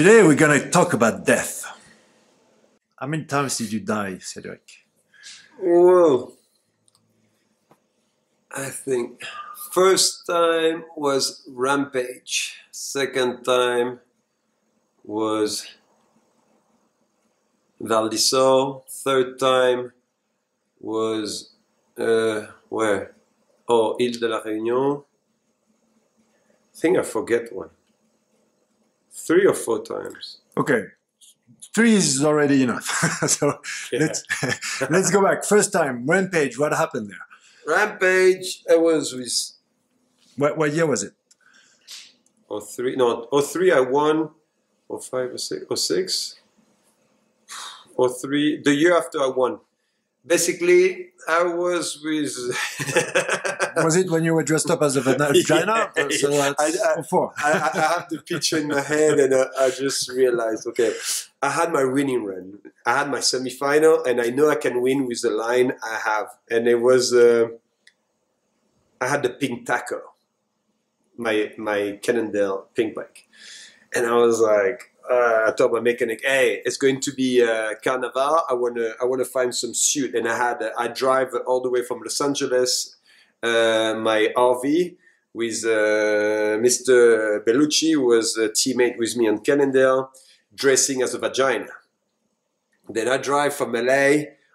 Today we're going to talk about death. How many times did you die, Cédric? Whoa. I think first time was Rampage. Second time was Val d'Isère. Third time was where? Oh, Ile de la Réunion. I think I forget one. 3 or 4 times. Okay, 3 is already enough. So yeah. let's go back. First time, Rampage. What happened there? Rampage, I was with... What year was it? 03, no, 03 I won, 05, 06, 03, the year after I won. Basically, I was with... Was it when you were dressed up as a vagina? Yeah. So I have the picture in my head and I just realized, okay, I had my winning run. I had my semifinal and I know I can win with the line I have. And it was, I had the pink taco, my Cannondale pink bike. And I was like, I told my mechanic, hey, it's going to be Carnival. I wanna find some suit. And I had, I drive all the way from Los Angeles, my RV with Mr. Bellucci, who was a teammate with me on Cannondale, dressing as a vagina. Then I drive from LA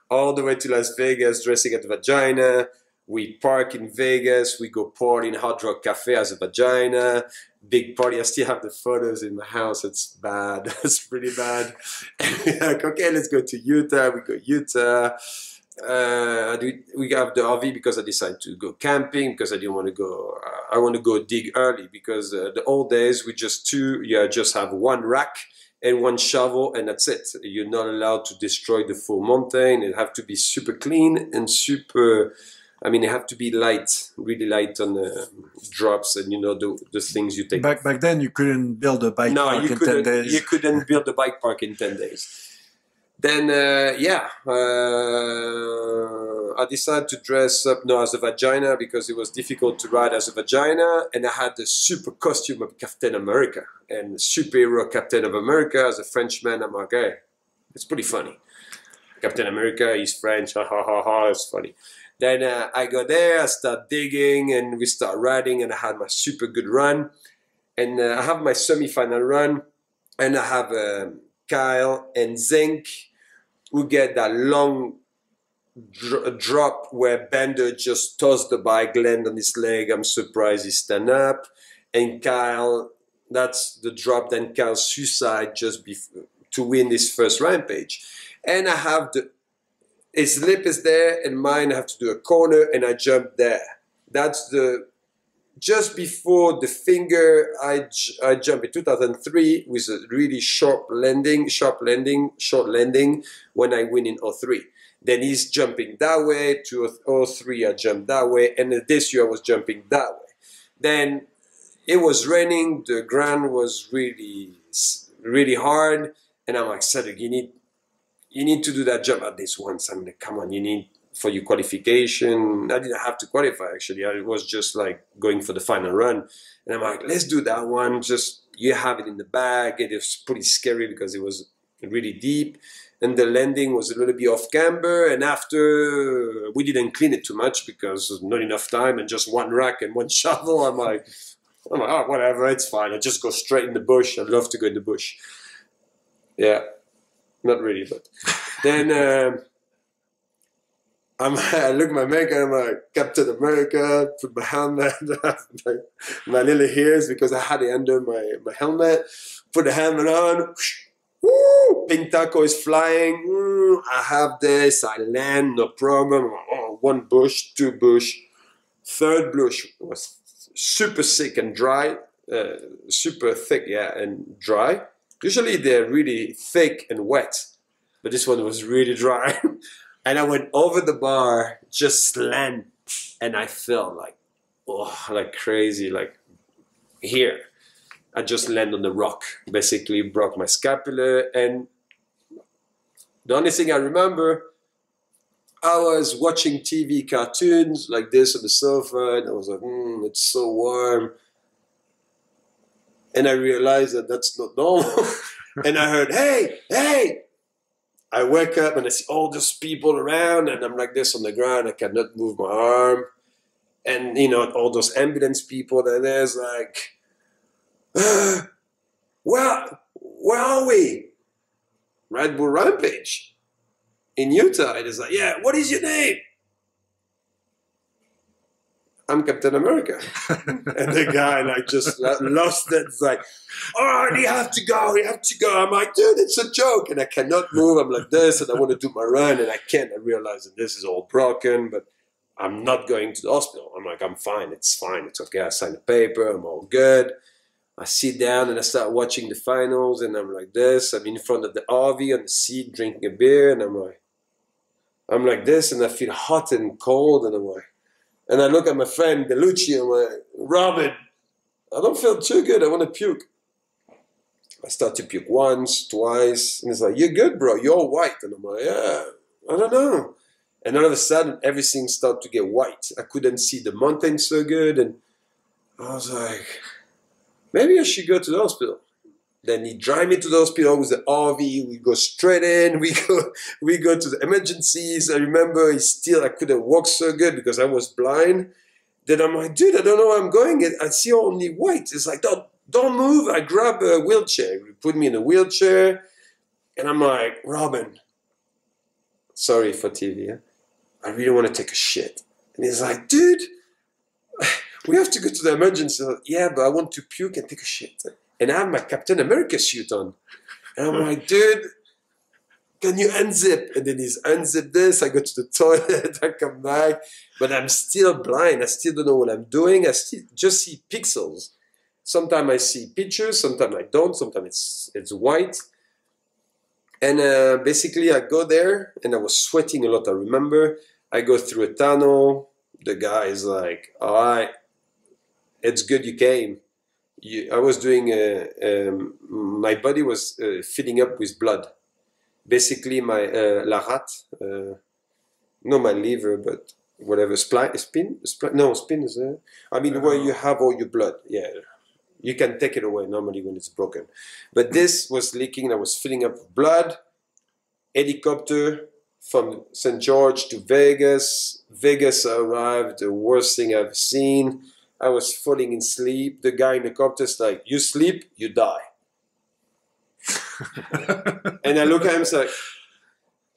all the way to Las Vegas, dressing as a vagina. We park in Vegas, we go party in Hard Rock Cafe as a vagina, big party. I still have the photos in my house. It's bad, it's pretty bad. And we're like, okay, let's go to Utah. We go Utah. We have the RV because I decided to go camping because I didn't want to go. I want to go dig early because the old days we just just have one rack and one shovel and that's it. You're not allowed to destroy the full mountain. It have to be super clean and super. I mean, it have to be light, really light on the drops and, you know, the things you take. Back then, you couldn't build a bike park in 10 days. You couldn't build a bike park in 10 days. Then, I decided to dress up now as a vagina because it was difficult to ride as a vagina. And I had the super costume of Captain America and superhero Captain of America as a Frenchman. I'm like, hey, it's pretty funny. Captain America, he's French, ha, ha, ha, ha, it's funny. Then I go there, I start digging, and we start riding, and I had my super good run. And I have my semi-final run, and I have Kyle and Zink, who get that long drop where Bender just tossed the bike, land on his leg. I'm surprised he stand up. And Kyle, that's the drop, then Kyle suicide just before, to win his first Rampage. And I have the... His lip is there and mine, I have to do a corner and I jump there. That's just before the finger, I jump in 2003 with a really short landing when I win in 03. Then he's jumping that way, to 03 I jump that way, and this year I was jumping that way. Then it was raining, the ground was really, really hard, and I'm like, Cedric, you need to do that jump at least once. I'm like, come on, you need for your qualification. I didn't have to qualify, actually. I was just like going for the final run. And I'm like, let's do that one. Just, you have it in the bag. It was pretty scary because it was really deep. And the landing was a little bit off camber. And after, we didn't clean it too much because not enough time and just one rack and one shovel. I'm like, oh, whatever, it's fine. I just go straight in the bush. I love to go in the bush. Yeah. Not really, but then I look at my mega, I'm like Captain America, put my helmet, my little ears because I had it under my helmet, put the helmet on, woo, pink taco is flying, woo, I have this, I land, no problem, oh, one bush, two bush, third bush was super sick and dry, super thick, yeah, and dry. Usually they're really thick and wet, but this one was really dry. And I went over the bar, just slammed, and I fell like, oh, like crazy, like here. I just landed on the rock, basically broke my scapula. And the only thing I remember, I was watching TV cartoons like this on the sofa, and I was like, it's so warm. And I realized that that's not normal. And I heard, hey, hey. I wake up and I see all these people around, and I'm like this on the ground. I cannot move my arm. And, you know, all those ambulance people, and there's like, where are we? Red Bull Rampage in Utah. It is like, yeah, what is your name? I'm Captain America. And the guy like just lost it. It's like, all right, you have to go, you have to go. I'm like, dude, it's a joke. And I cannot move. I'm like this, and I want to do my run, and I can't. I realize that this is all broken, but I'm not going to the hospital. I'm like, I'm fine. It's fine. It's okay. I signed the paper. I'm all good. I sit down and I start watching the finals, and I'm like this. I'm in front of the RV on the seat drinking a beer, and I'm like this, and I feel hot and cold, and I'm like, and I look at my friend Bellucci, and I'm like, Robin, I don't feel too good. I want to puke. I start to puke once, twice, and it's like, you're good, bro. You're all white. And I'm like, yeah, I don't know. And all of a sudden, everything started to get white. I couldn't see the mountains so good. And I was like, maybe I should go to the hospital. Then he drive me to the hospital with the RV. We go straight in. We go to the emergencies. I remember I couldn't walk so good because I was blind. Then I'm like, dude, I don't know where I'm going. I see only white. It's like, don't move. I grab a wheelchair. He put me in a wheelchair. And I'm like, Robin, sorry for TV. Huh? I really want to take a shit. And he's like, dude, we have to go to the emergency. Like, yeah, but I want to puke and take a shit. And I have my Captain America suit on. And I'm like, dude, can you unzip? And then he's unzipped this. I go to the toilet. I come back. But I'm still blind. I still don't know what I'm doing. I still just see pixels. Sometimes I see pictures. Sometimes I don't. Sometimes it's white. And basically, I go there. And I was sweating a lot, I remember. I go through a tunnel. The guy is like, all right, it's good you came. I was doing, my body was filling up with blood. Basically, my my liver, but whatever, spleen is there. I mean, where you have all your blood, yeah. You can take it away normally when it's broken. But this was leaking, I was filling up with blood. Helicopter from St. George to Vegas. Vegas arrived, the worst thing I've seen. I was falling in sleep. The guy in the copter's like, you sleep, you die. And I look at him and say,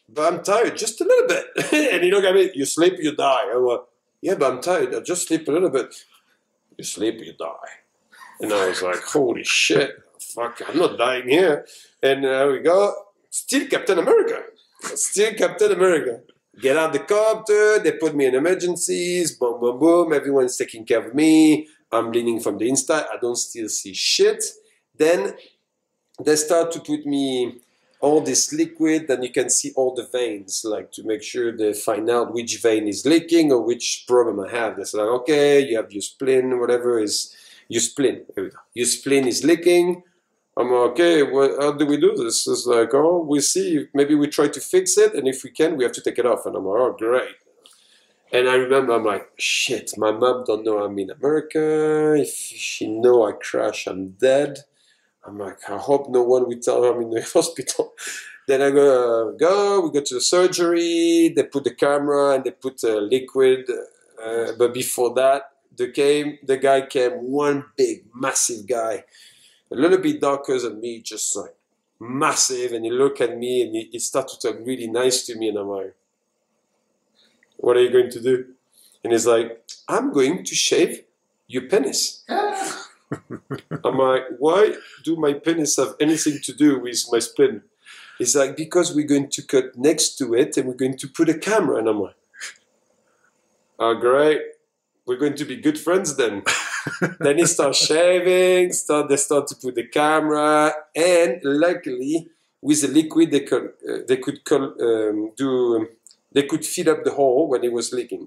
but I'm tired, just a little bit. And he looked at me, you sleep, you die. I'm like, yeah, but I'm tired. I just sleep a little bit. You sleep, you die. And I was like, holy shit. Fuck, I'm not dying here. And there we go. Still Captain America. Still Captain America. Get out the copter, they put me in emergencies, boom, boom, boom, everyone's taking care of me, I'm bleeding from the inside, I don't still see shit. Then they start to put me all this liquid, and you can see all the veins, like to make sure they find out which vein is leaking or which problem I have. They say, like, okay, you have your spleen, whatever is, your spleen, here we go. Your spleen is leaking. I'm like, okay, well, how do we do this? It's like, oh, we see. Maybe we try to fix it, and if we can, we have to take it off. And I'm like, oh, great. And I remember, I'm like, shit, my mom don't know I'm in America. If she know I crash, I'm dead. I'm like, I hope no one will tell her I'm in the hospital. Then I go, we go to the surgery. They put the camera, and they put liquid. But before that, the guy came, one big, massive guy. A little bit darker than me, just like massive, and he looked at me and he started to talk really nice to me, and I'm like, what are you going to do? And he's like, I'm going to shave your penis. I'm like, why do my penis have anything to do with my spleen? He's like, because we're going to cut next to it and we're going to put a camera. And I'm like, oh great, we're going to be good friends then. Then he starts shaving, they start to put the camera, and luckily, with the liquid, they could fill up the hole when it was leaking.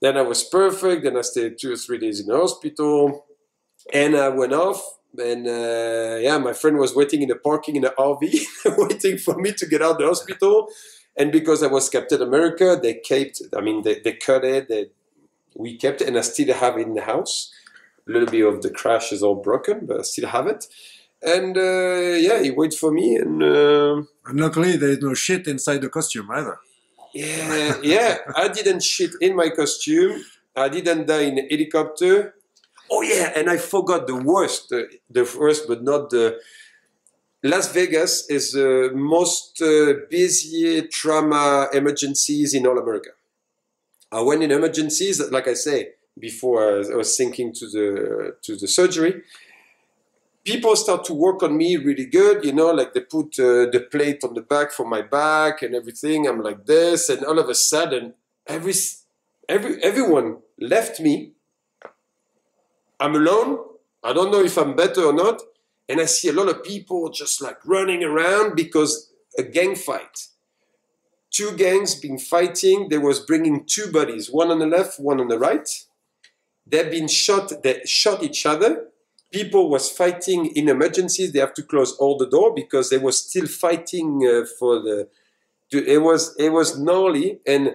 Then I was perfect, then I stayed 2 or 3 days in the hospital, and I went off, and yeah, my friend was waiting in the parking in the RV, waiting for me to get out of the hospital, and because I was Captain America, they kept it, I mean, they cut it, we kept it, and I still have it in the house. A little bit of the crash is all broken, but I still have it. And yeah, he waited for me. And luckily, there is no shit inside the costume either. Yeah, yeah. I didn't shit in my costume. I didn't die in a helicopter. Oh yeah, and I forgot the worst, but not the. Las Vegas is the most busy trauma emergencies in all America. I went in emergencies, like I say, before I was thinking to the surgery. People start to work on me really good, you know, like they put the plate on the back for my back and everything. I'm like this, and all of a sudden, everyone left me. I'm alone. I don't know if I'm better or not. And I see a lot of people just like running around because a gang fight. Two gangs been fighting. They was bringing two bodies, one on the left, one on the right. They've been shot. They shot each other. People was fighting in emergencies. They have to close all the door because they was still fighting for the. It was gnarly. And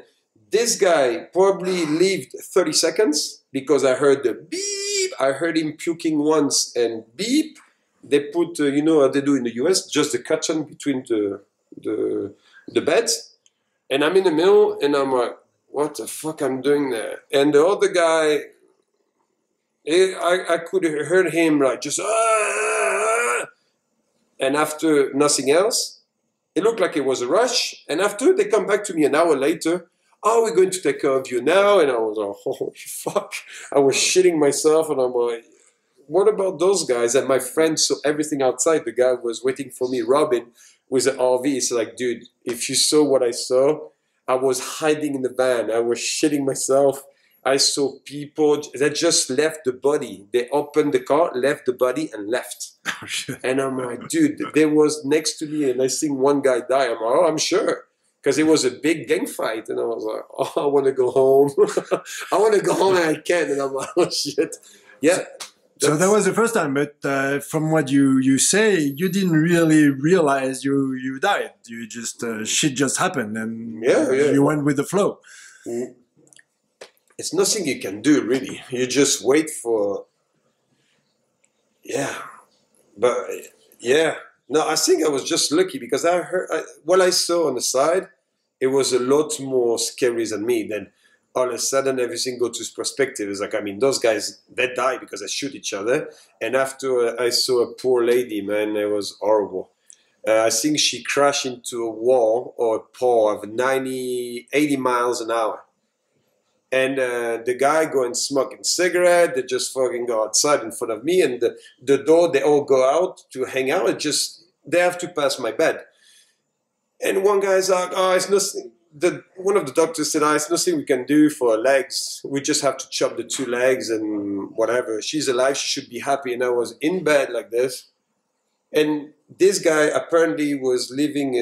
this guy probably lived 30 seconds because I heard the beep. I heard him puking once and beep. They put, you know, what they do in the US, just the cotton between the beds. And I'm in the middle, and I'm like, what the fuck I'm doing there? And the other guy, I could have heard him like just, ah! And after nothing else, it looked like it was a rush. And after, they come back to me an hour later, oh, we're going to take care of you now. And I was like, holy fuck. I was shitting myself, and I'm like, what about those guys? And my friend saw everything outside. The guy was waiting for me, Robin, with an RV. He's like, dude, if you saw what I saw, I was hiding in the van. I was shitting myself. I saw people that just left the body. They opened the car, left the body, and left. And I'm like, dude, they was next to me, and I seen one guy die. I'm like, oh, I'm sure. Because it was a big gang fight. And I was like, oh, I want to go home. I want to go home, and I can't. And I'm like, oh, shit. Yeah. So that was the first time, but from what you say, you didn't really realize you died. You just shit just happened, and you went with the flow. It's nothing you can do, really. You just wait for. Yeah, but yeah, no, I think I was just lucky because I heard what I saw on the side. It was a lot more scary than me than. All of a sudden, everything goes to perspective. It's like, I mean, those guys, they die because they shoot each other. And after I saw a poor lady, man, it was horrible. I think she crashed into a wall or a pole of 80 miles an hour. And the guy going smoking cigarette, they just fucking go outside in front of me. And the door, they all go out to hang out. It just, they have to pass my bed. And one guy's like, oh, it's nothing. One of the doctors said, there's nothing we can do for her legs. We just have to chop the two legs and whatever. She's alive. She should be happy. And I was in bed like this. And this guy apparently was living.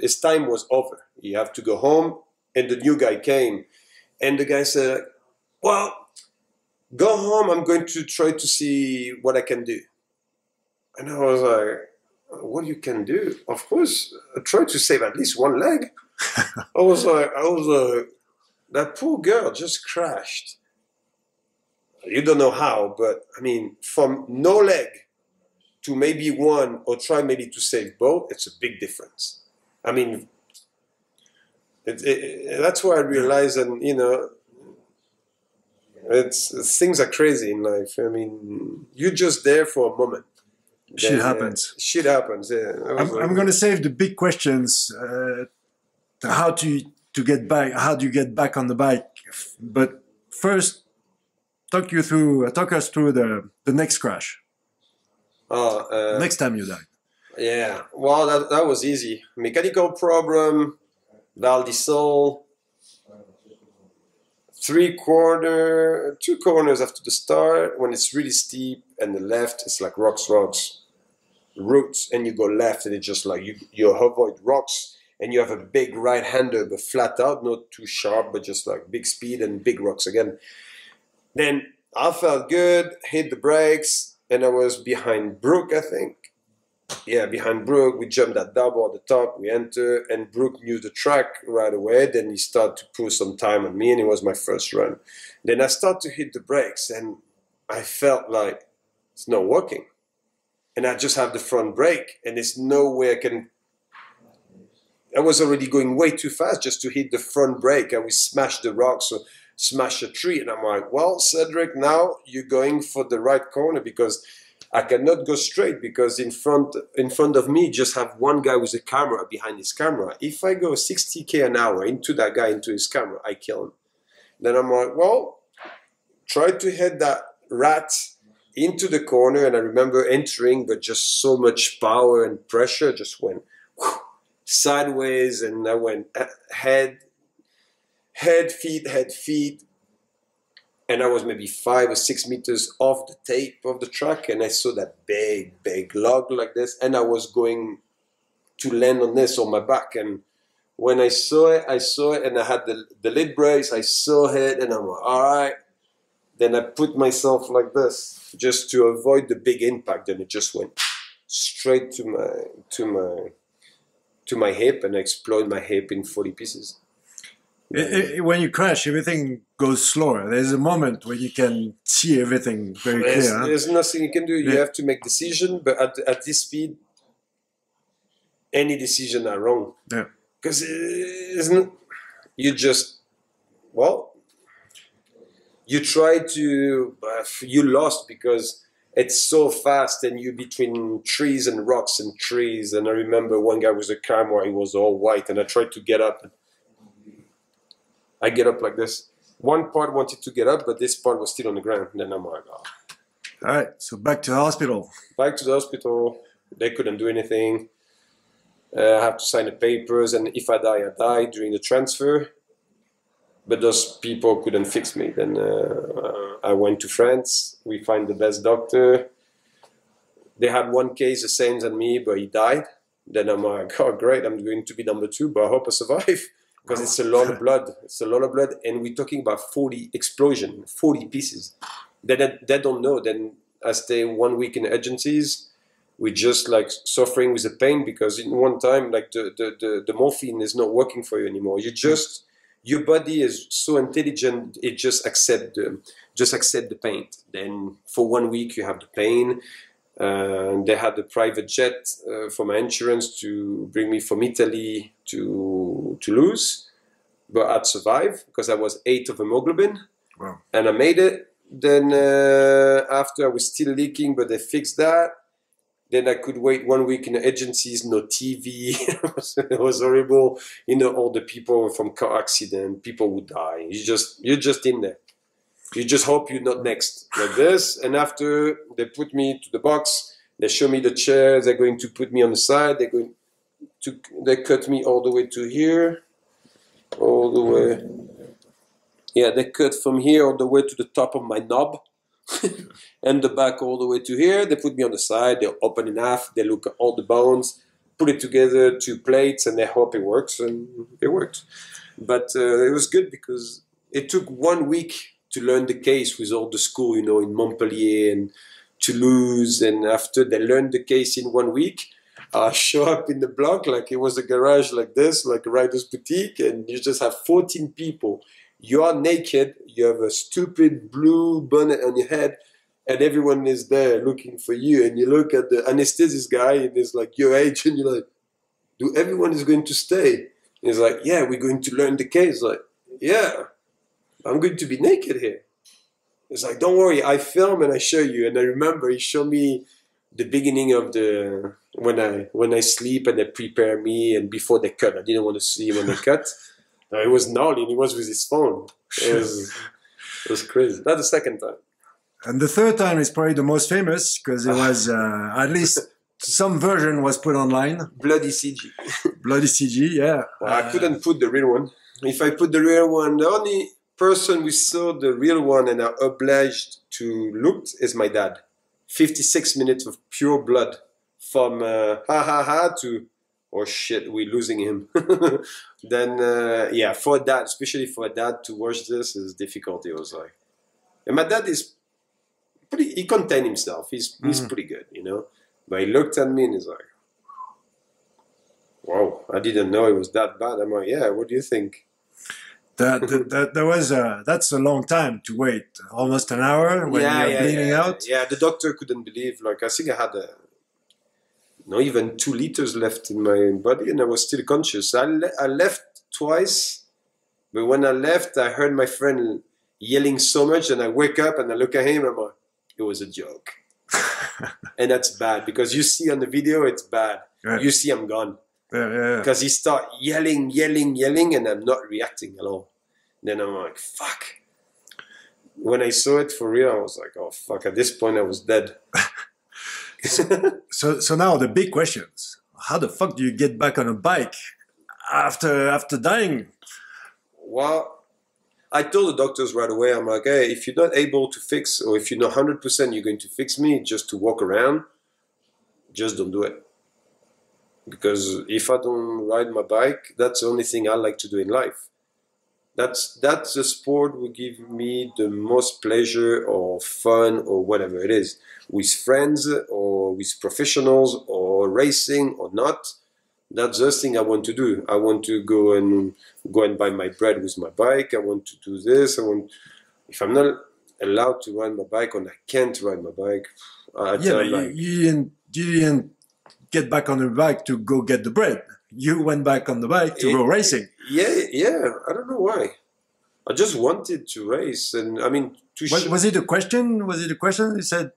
His time was over. He had to go home. And the new guy came. And the guy said, well, go home. I'm going to try to see what I can do. And I was like, what you can do? Of course, I try to save at least one leg. I was like, that poor girl just crashed. You don't know how, but I mean, from no leg to maybe one or try maybe to save both, it's a big difference. I mean, that's why I realized that, you know, things are crazy in life. I mean, you're just there for a moment. Shit happens. Shit happens, yeah. I'm going to save the big questions how to get back? How do you get back on the bike? But first, talk us through the next crash. Next time you died. Yeah, well, that was easy. Mechanical problem, Val di Sol, two corners after the start. When it's really steep and the left, it's like rocks, roots, and you go left, and it's just like you avoid rocks. And you have a big right-hander, but flat out, not too sharp, but just like big speed and big rocks again. Then I felt good, hit the brakes, and I was behind Brooke, I think. Yeah, behind Brooke. We jumped that double at the top, we enter, and Brooke knew the track right away. Then he started to pull some time on me, and it was my first run. Then I started to hit the brakes, and I felt like it's not working. And I just have the front brake and there's no way I can... I was already going way too fast just to hit the front brake, and we smashed the rocks or smashed a tree. And I'm like, well, Cédric, now you're going for the right corner because I cannot go straight, because in front of me just have one guy with a camera behind his camera. If I go 60 km an hour into that guy, into his camera, I kill him. Then I'm like, well, try to hit that rat into the corner. And I remember entering, but just so much power and pressure just went whew, sideways, and I went head, feet. And I was maybe 5 or 6 meters off the tape of the truck, and I saw that big, big log like this, and I was going to land on this on my back. And when I saw it, and I had the lid brace, I saw it, and I'm like, all right. Then I put myself like this just to avoid the big impact, and it just went straight to my hip, and I exploded my hip in 40 pieces. When you crash, everything goes slower. There's a moment where you can see everything very clear. There's nothing you can do. You have to make decision, but at this speed, any decision are wrong. Yeah. Because you just, well, you try to, you lost because it's so fast, and you're between trees and rocks and trees. And I remember one guy with a camera, he was all white, and I tried to get up. I get up like this. One part wanted to get up, but this part was still on the ground. And then I'm like, oh. All right, so back to the hospital. Back to the hospital. They couldn't do anything. I have to sign the papers, and if I die, I die during the transfer. But those people couldn't fix me. Then I went to France. We find the best doctor. They had one case the same as me, but he died. Then I'm like, oh, great, I'm going to be number 2, but I hope I survive. Because it's a lot of blood. It's a lot of blood. And we're talking about 40 explosion, 40 pieces. They don't know. Then I stay 1 week in urgencies. We're just like suffering with the pain, because in one time, like the morphine is not working for you anymore. You just, your body is so intelligent, it just accept the pain. Then for 1 week, you have the pain. They had a private jet for my insurance to bring me from Italy to Toulouse, but I'd survive because I was 8 of hemoglobin. Wow. And I made it. Then after I was still leaking, but they fixed that. Then I could wait 1 week in the agencies, no TV. It was horrible. You know, all the people from car accident, people would die. You're just in there. You just hope you're not next, like this. And after they put me to the box, they show me the chair. They're going to put me on the side. They're going to, they cut me all the way to here, all the way. Yeah, they cut from here all the way to the top of my knob, and the back all the way to here. They put me on the side. They open in half. They look at all the bones, put it together, 2 plates, and they hope it works. And it worked, but it was good because it took 1 week to learn the case with all the school, you know, in Montpellier and Toulouse. And after they learned the case in 1 week, I show up in the block like it was a garage like this, like a writer's boutique, and you just have 14 people. You are naked, you have a stupid blue bonnet on your head, and everyone is there looking for you. And you look at the anesthetist guy, and he's like your age, and you're like, do everyone is going to stay? And he's like, yeah, we're going to learn the case. Like, yeah. I'm going to be naked here. It's like, don't worry, I film and I show you. And I remember he showed me the beginning of the, when I sleep and they prepare me, and before they cut. I didn't want to see when they cut. It was gnarly, and he was with his phone. It was crazy. That's the second time. And the third time is probably the most famous, because it was at least some version was put online. Bloody CG. Bloody CG, yeah. I couldn't put the real one. If I put the real one, the only person we saw the real one and are obliged to look is my dad. 56 minutes of pure blood from ha ha ha to, oh shit, we're losing him. Then, yeah, for dad, especially for dad to watch this is difficult. It was like, and my dad is pretty, he contained himself. He's pretty good, you know, but he looked at me and he's like, wow, I didn't know it was that bad. I'm like, yeah, what do you think? That's a long time to wait, almost an hour when you're bleeding out. Yeah, the doctor couldn't believe. Like, I think I had not even 2 liters left in my body, and I was still conscious. I left twice, but when I left, I heard my friend yelling so much, and I wake up and I look at him, and I'm like, it was a joke. And that's bad, because you see on the video, it's bad. Right. You see I'm gone. Because he start yelling, and I'm not reacting at all. Then I'm like, fuck. When I saw it for real, I was like, oh, fuck. At this point, I was dead. so now the big questions. How the fuck do you get back on a bike after dying? Well, I told the doctors right away, I'm like, hey, if you're not able to fix, or if you're not 100% you're going to fix me just to walk around, just don't do it. Because if I don't ride my bike, that's the only thing I like to do in life. That's the sport will give me the most pleasure or fun or whatever it is. With friends or with professionals or racing or not, that's the thing I want to do. I want to go and buy my bread with my bike. I want to do this. If I'm not allowed to ride my bike or I can't ride my bike, you didn't get back on the bike to go get the bread. You went back on the bike to go racing. Yeah. I don't know why. I just wanted to race, and I mean, was it a question? Was it a question? You said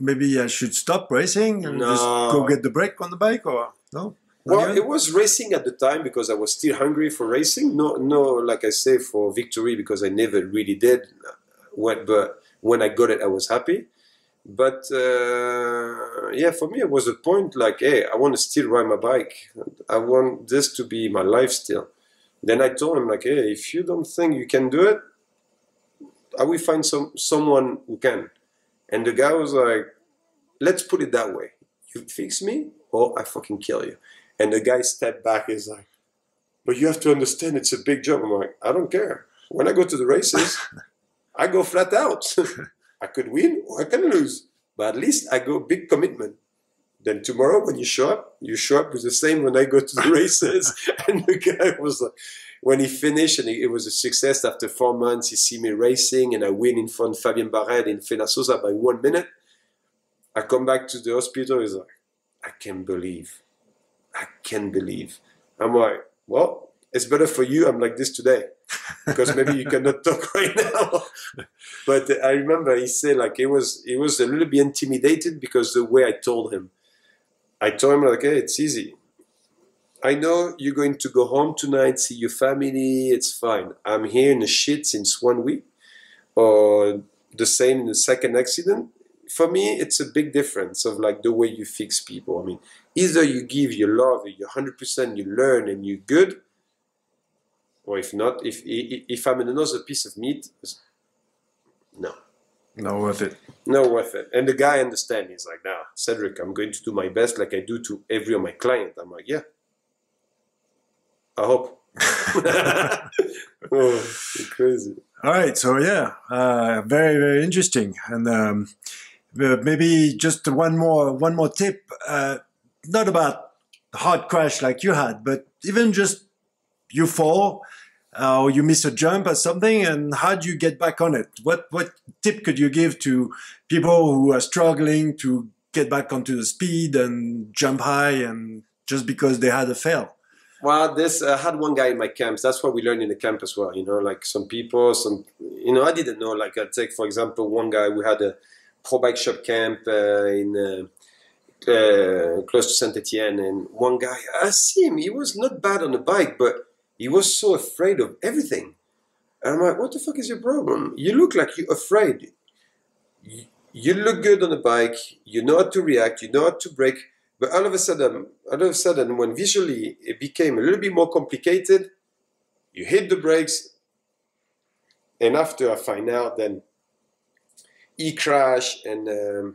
maybe I should stop racing and just go get the bread on the bike, or no? Well, it was racing at the time because I was still hungry for racing. No, like I say, for victory, because I never really did. But when I got it, I was happy. But yeah, for me it was a point like, hey, I want to still ride my bike. I want this to be my life still. Then I told him like, hey, if you don't think you can do it, I will find someone who can. And the guy was like, let's put it that way. You fix me or I fucking kill you. And the guy stepped back and is like, but you have to understand it's a big job. I'm like, I don't care. When I go to the races, I go flat out. I could win or I can lose, but at least I go big commitment. Then tomorrow when you show up with the same when I go to the races. And the guy was like, when he finished and it was a success after 4 months, he see me racing and I win in front of Fabien Barret in Fenasosa by 1 minute. I come back to the hospital, he's like, I can't believe. I'm like, well, it's better for you I'm like this today. Because maybe you cannot talk right now. But I remember he said like he was a little bit intimidated because the way I told him like, hey, it's easy. I know you're going to go home tonight, see your family, it's fine. I'm here in the shit since 1 week, or the same in the second accident. For me, it's a big difference of like the way you fix people. I mean, either you give your love, you're 100%, you learn and you're good. Or if not, if I'm in another piece of meat, no. Not worth it. Not worth it. And the guy understands. He's like, nah, Cédric, I'm going to do my best like I do to every of my client. I'm like, yeah. I hope. Oh, crazy. All right. So, yeah, very, very interesting. And maybe just one more tip, not about the hard crash like you had, but even just you fall or you miss a jump or something, and how do you get back on it? What tip could you give to people who are struggling to get back onto the speed and jump high and just because they had a fail? Well, I had one guy in my camps. That's what we learned in the camp as well. You know, like I didn't know. Like I take, for example, one guy, we had a pro bike shop camp close to Saint-Etienne. And one guy, I see him, he was not bad on the bike, but he was so afraid of everything. And I'm like, what the fuck is your problem? You look like you're afraid. You look good on the bike. You know how to react. You know how to brake. But all of a sudden, when visually it became a little bit more complicated, you hit the brakes. And after I find out, then he crashed and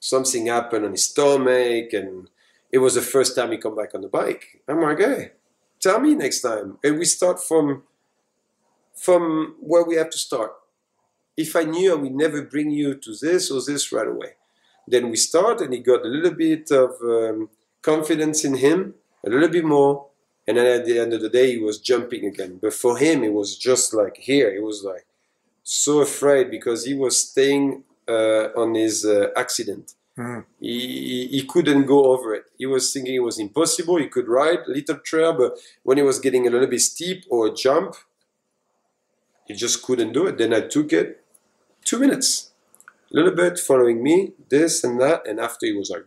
something happened on his stomach. And it was the first time he come back on the bike. I'm like, hey. Tell me next time, and we start from where we have to start. If I knew I would never bring you to this or this right away, then we start, and he got a little bit of confidence in him, a little bit more, And then at the end of the day, he was jumping again. But for him, it was just like here. He was like so afraid because he was staying on his accident. Mm. He couldn't go over it. He was thinking it was impossible. He could ride a little trail, but when it was getting a little bit steep or a jump, he just couldn't do it. Then I took it 2 minutes, a little bit following me, this and that. And after he was like,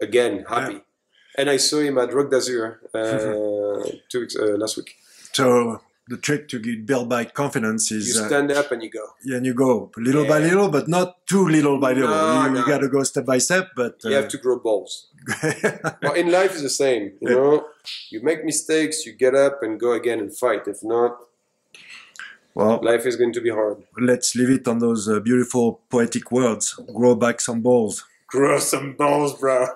again, happy. Yeah. And I saw him at Rock d'Azur last week. So the trick to get built by confidence is... You stand up and you go. Yeah, and you go little by little, but not too little by little. You got to go step by step, but... You have to grow balls. Well, in life it's the same, you know. You make mistakes, you get up and go again and fight. If not, well, life is going to be hard. Let's leave it on those beautiful poetic words. Grow back some balls. Grow some balls, bro.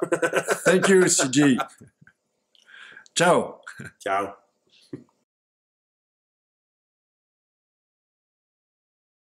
Thank you, CG. Ciao. Ciao.